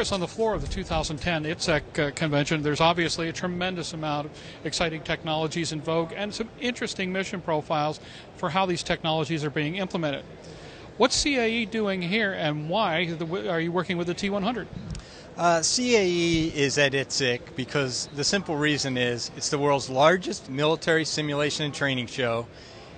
Chris, on the floor of the 2010 ITSEC convention, there's obviously a tremendous amount of exciting technologies in vogue and some interesting mission profiles for how these technologies are being implemented. What's CAE doing here, and why are you working with the T-100? CAE is at ITSEC because the simple reason is it's the world's largest military simulation and training show,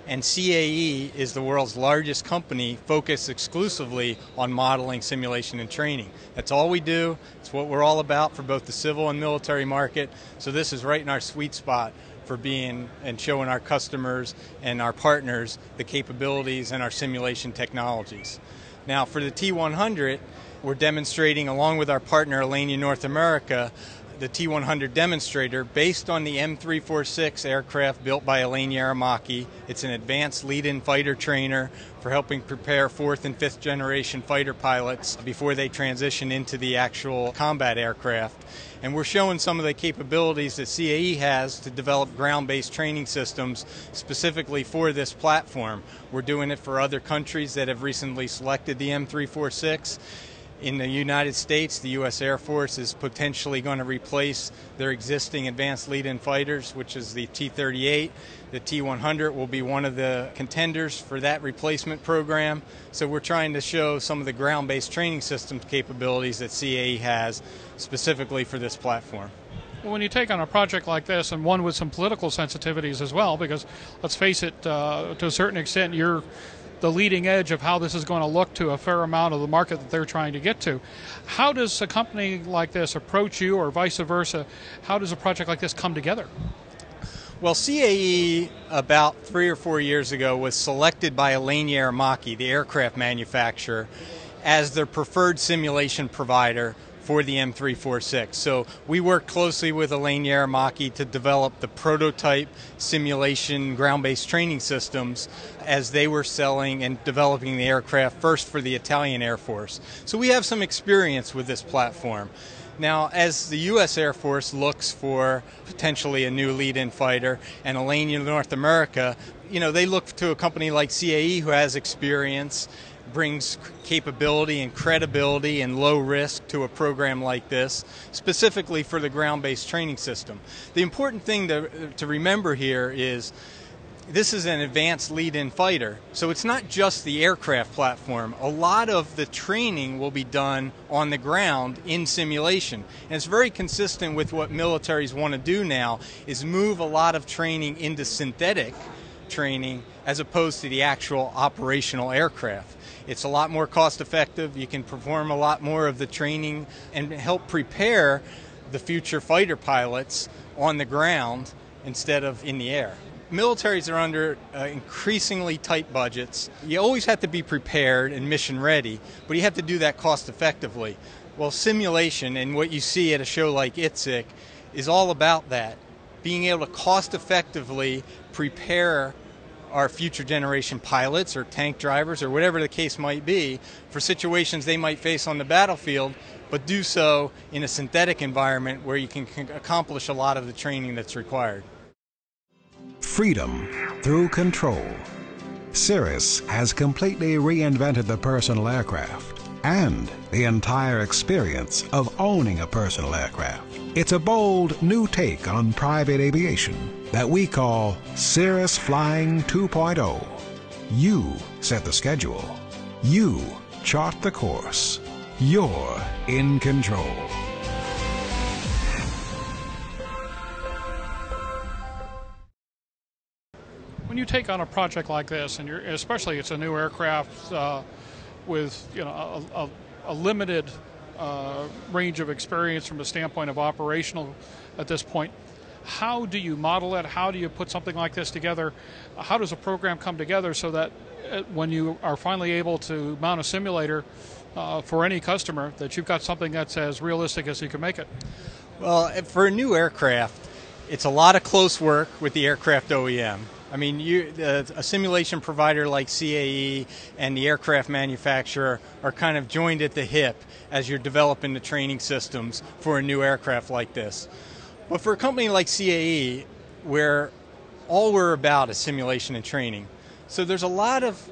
and CAE is the world's largest company focused exclusively on modeling, simulation, and training. That's all we do. It's what we're all about for both the civil and military market. So this is right in our sweet spot for being and showing our customers and our partners the capabilities and our simulation technologies. Now for the T-100, we're demonstrating, along with our partner Alenia North America, the T-100 demonstrator based on the M346 aircraft built by Alenia Aermacchi. It's an advanced lead-in fighter trainer for helping prepare 4th and 5th generation fighter pilots before they transition into the actual combat aircraft. And we're showing some of the capabilities that CAE has to develop ground-based training systems specifically for this platform. We're doing it for other countries that have recently selected the M346. In the United States, the U.S. Air Force is potentially going to replace their existing advanced lead-in fighters, which is the T-38. The T-100 will be one of the contenders for that replacement program. So we're trying to show some of the ground-based training systems capabilities that CAE has specifically for this platform. When you take on a project like this, and one with some political sensitivities as well, because let's face it, to a certain extent, you're the leading edge of how this is going to look to a fair amount of the market that they're trying to get to. How does a company like this approach you, or vice versa? How does a project like this come together? Well, CAE, about 3 or 4 years ago, was selected by Alenia Aermacchi, the aircraft manufacturer, as their preferred simulation provider for the M346. So we worked closely with Alenia Aermacchi to develop the prototype simulation ground-based training systems as they were selling and developing the aircraft first for the Italian Air Force. So we have some experience with this platform. Now, as the U.S. Air Force looks for potentially a new lead-in fighter, and Alenia North America, you know, they look to a company like CAE who has experience, brings capability and credibility and low risk to a program like this, specifically for the ground-based training system. The important thing to remember here is this is an advanced lead-in fighter, so it's not just the aircraft platform. A lot of the training will be done on the ground in simulation, and it's very consistent with what militaries want to do now, is move a lot of training into synthetic training as opposed to the actual operational aircraft. It's a lot more cost effective. You can perform a lot more of the training and help prepare the future fighter pilots on the ground instead of in the air. Militaries are under increasingly tight budgets. You always have to be prepared and mission ready, but you have to do that cost effectively. Well, simulation and what you see at a show like ITSEC is all about that, being able to cost effectively prepare our future generation pilots or tank drivers or whatever the case might be for situations they might face on the battlefield, but do so in a synthetic environment where you can accomplish a lot of the training that's required. Freedom through control. Cirrus has completely reinvented the personal aircraft and the entire experience of owning a personal aircraft. It's a bold new take on private aviation that we call Cirrus Flying 2.0. You set the schedule. You chart the course. You're in control. When you take on a project like this, and you're, especially it's a new aircraft with, you know, a limited range of experience from the standpoint of operational at this point, how do you model it? How do you put something like this together? How does a program come together so that when you are finally able to mount a simulator for any customer, that you've got something that's as realistic as you can make it? Well, for a new aircraft, it's a lot of close work with the aircraft OEM. I mean, a simulation provider like CAE and the aircraft manufacturer are kind of joined at the hip as you're developing the training systems for a new aircraft like this. But for a company like CAE, where all we're about is simulation and training, so there's a lot of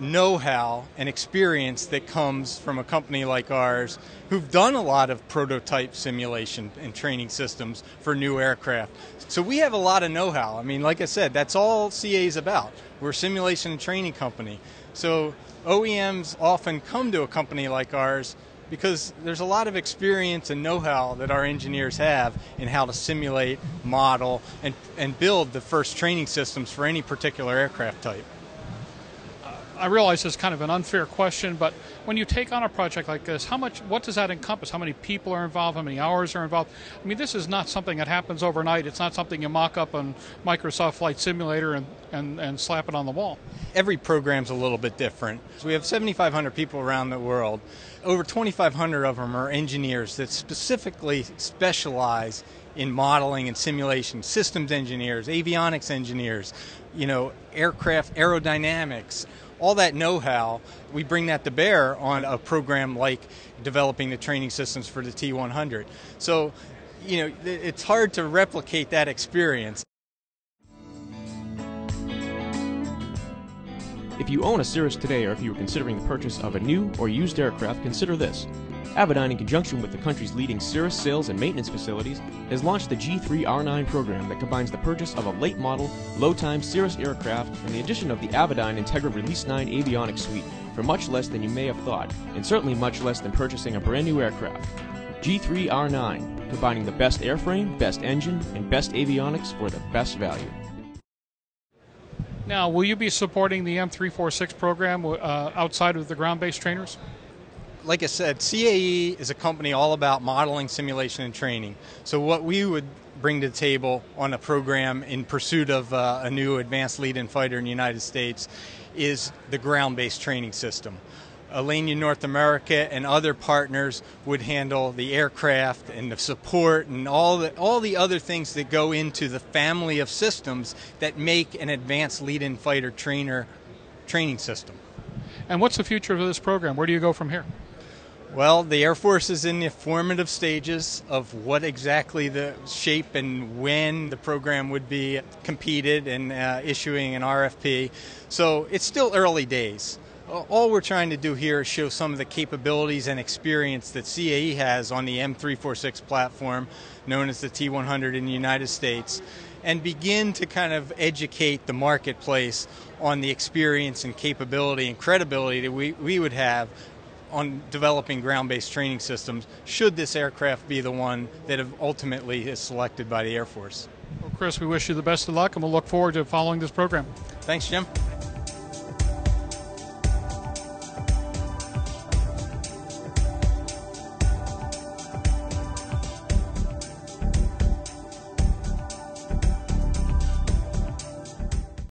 know-how and experience that comes from a company like ours who've done a lot of prototype simulation and training systems for new aircraft. So we have a lot of know-how. I mean, like I said, that's all CAE is about. We're a simulation and training company. So OEMs often come to a company like ours because there's a lot of experience and know-how that our engineers have in how to simulate, model, and build the first training systems for any particular aircraft type. I realize it's kind of an unfair question, but when you take on a project like this, what does that encompass? How many people are involved? How many hours are involved? I mean, this is not something that happens overnight. It's not something you mock up on Microsoft Flight Simulator and slap it on the wall. Every program's a little bit different. So we have 7,500 people around the world. Over 2,500 of them are engineers that specifically specialize in modeling and simulation, systems engineers, avionics engineers, you know, aircraft aerodynamics. All that know-how, we bring that to bear on a program like developing the training systems for the T-100. So, you know, it's hard to replicate that experience. If you own a Cirrus today, or if you are considering the purchase of a new or used aircraft, consider this. Avidyne, in conjunction with the country's leading Cirrus sales and maintenance facilities, has launched the G3R9 program that combines the purchase of a late-model, low-time Cirrus aircraft and the addition of the Avidyne Integra Release 9 avionics suite for much less than you may have thought, and certainly much less than purchasing a brand new aircraft. G3R9, combining the best airframe, best engine, and best avionics for the best value. Now, will you be supporting the M346 program outside of the ground-based trainers? Like I said, CAE is a company all about modeling, simulation, and training. So what we would bring to the table on a program in pursuit of a new advanced lead-in fighter in the United States is the ground-based training system. Alenia North America and other partners would handle the aircraft and the support and all the other things that go into the family of systems that make an advanced lead-in fighter training system. And what's the future of this program? Where do you go from here? Well, the Air Force is in the formative stages of what exactly the shape and when the program would be competed and issuing an RFP. So it's still early days. All we're trying to do here is show some of the capabilities and experience that CAE has on the M346 platform, known as the T-100 in the United States, and begin to kind of educate the marketplace on the experience and capability and credibility that we would have on developing ground-based training systems should this aircraft be the one that ultimately is selected by the Air Force. Well, Chris, we wish you the best of luck, and we'll look forward to following this program. Thanks, Jim.